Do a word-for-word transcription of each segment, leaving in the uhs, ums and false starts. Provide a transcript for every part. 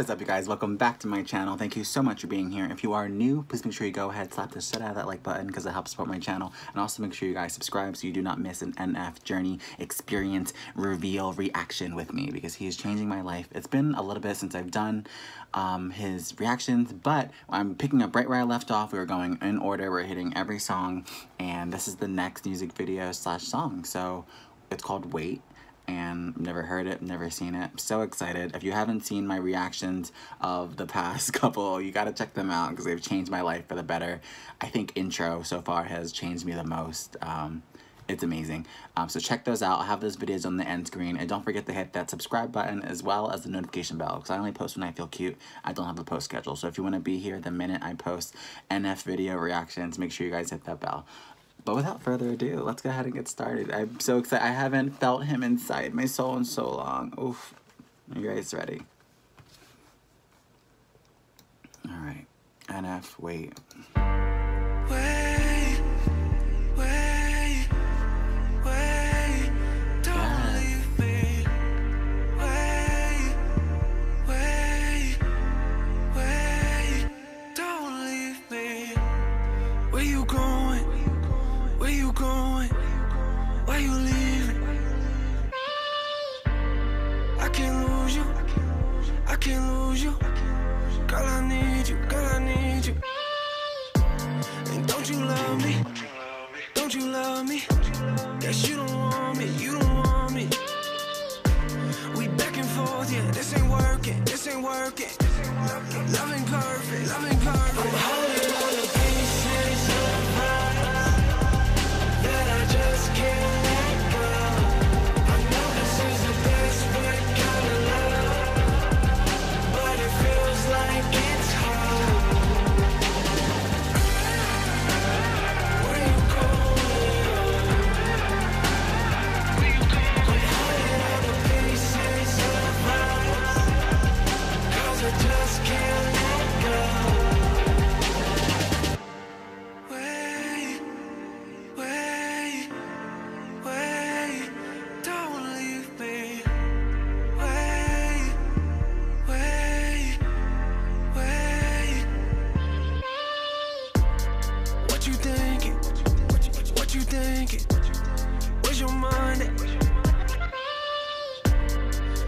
What is up, you guys? Welcome back to my channel. Thank you so much for being here. If you are new, please make sure you go ahead, slap the shit out of that like button because it helps support my channel. And also make sure you guys subscribe so you do not miss an N F journey, experience, reveal, reaction with me because he is changing my life. It's been a little bit since I've done um, his reactions, but I'm picking up right where I left off. We were going in order. We're hitting every song, and this is the next music video slash song. So it's called Wait. And never heard it, never seen it. I'm so excited. If you haven't seen my reactions of the past couple, you gotta check them out because they've changed my life for the better. I think intro so far has changed me the most. Um, it's amazing. Um, so check those out. I'll have those videos on the end screen. And don't forget to hit that subscribe button as well as the notification bell because I only post when I feel cute. I don't have a post schedule. So if you wanna be here the minute I post N F video reactions, make sure you guys hit that bell. But without further ado, let's go ahead and get started. I'm so excited. I haven't felt him inside my soul in so long. Oof. Are you guys ready? All right. N F, wait. Wait, wait, wait, don't yes. leave me. Wait, wait, wait, don't leave me. Where you going? Where you going? Where you leaving? I can't lose you. I can't lose you. Girl, I need you. Girl, I need you. And don't you love me? Don't you love me? Guess you don't want me. You don't want me. We back and forth, yeah. This ain't working. This ain't working. Loving perfect. Loving perfect.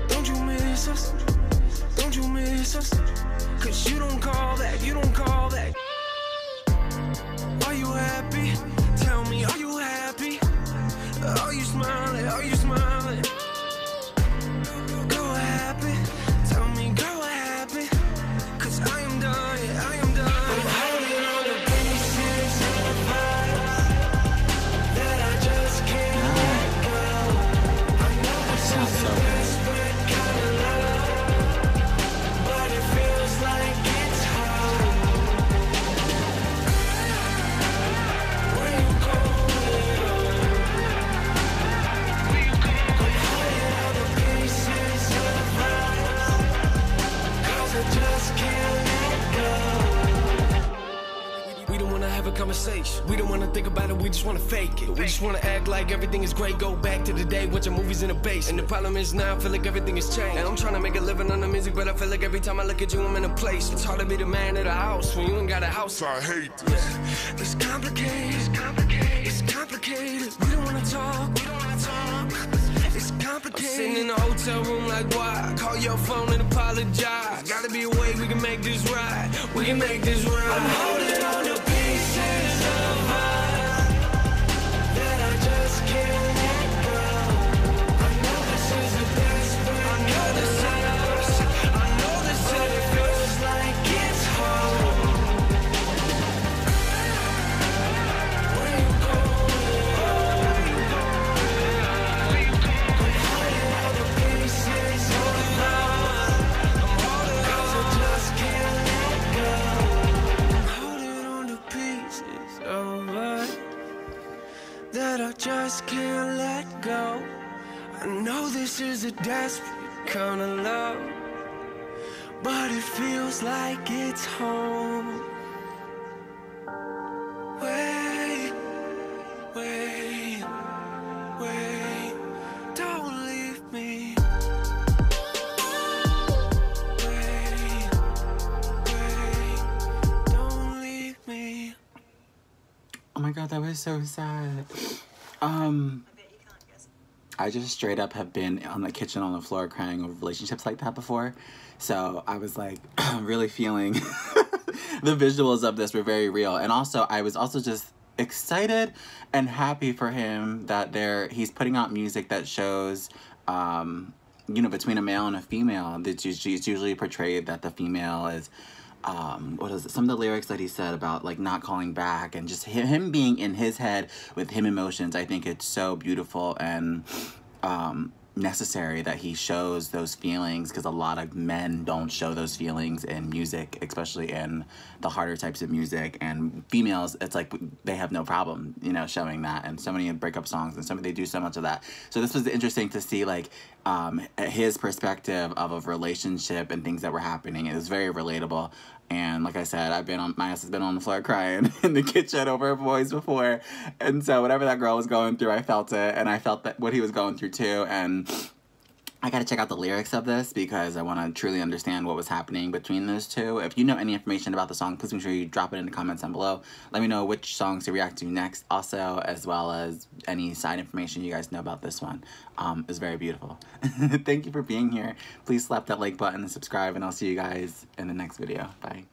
Don't you miss us? Cause you don't call that, you don't call that. Are you happy? Tell me, are you happy? Are you smiling? Are you smiling? Girl, what happened? Tell me, girl, what happened? Cause I am done, yeah, I am done. I'm holding on to pieces of vibes that I just can't let go. I know this is the best but kinda love. Conversation. We don't want to think about it, we just want to fake it. We just want to act like everything is great. Go back to the day, watching movies in the base. And the problem is now I feel like everything has changed. And I'm trying to make a living on the music, but I feel like every time I look at you, I'm in a place. It's hard to be the man of the house when you ain't got a house. I hate this. It's complicated. It's complicated. It's complicated. We don't want to talk. We don't want to talk. It's complicated. I'm sitting in a hotel room like why? Call your phone and apologize. Gotta be away, we can make this right. We can make this right. I'm holding on to pieces of us that I just can't let go. I know this is the best, but I know this is us. I know this is it feels like it's home. Where you going? Where you going? I'm hiding all the pieces of us. I'm holding on 'cause I just can't let go. That I just can't let go. I know this is a desperate kind of love, but it feels like it's home. Wait, wait, wait, don't leave me. Wait. my god, that was so sad. Um, I just straight up have been on the kitchen on the floor crying over relationships like that before. So I was like really feeling the visuals of this were very real. And also I was also just excited and happy for him that there he's putting out music that shows um, you know, between a male and a female. It's usually portrayed that the female is um what is it? Some of the lyrics that he said about like not calling back and just him being in his head with him emotions. I think it's so beautiful and um necessary that he shows those feelings, because a lot of men don't show those feelings in music, especially in the harder types of music. And females, it's like they have no problem, you know, showing that. And so many breakup songs and so many, they do so much of that. So this was interesting to see like um his perspective of a relationship and things that were happening. It was very relatable. And like I said, I've been on, my ass has been on the floor crying in the kitchen over her boys before. And so whatever that girl was going through, I felt it. And I felt that what he was going through too. And I got to check out the lyrics of this because I want to truly understand what was happening between those two. If you know any information about the song, please make sure you drop it in the comments down below. Let me know which songs to react to next also, as well as any side information you guys know about this one. Um, it's very beautiful. Thank you for being here. Please slap that like button and subscribe, and I'll see you guys in the next video. Bye.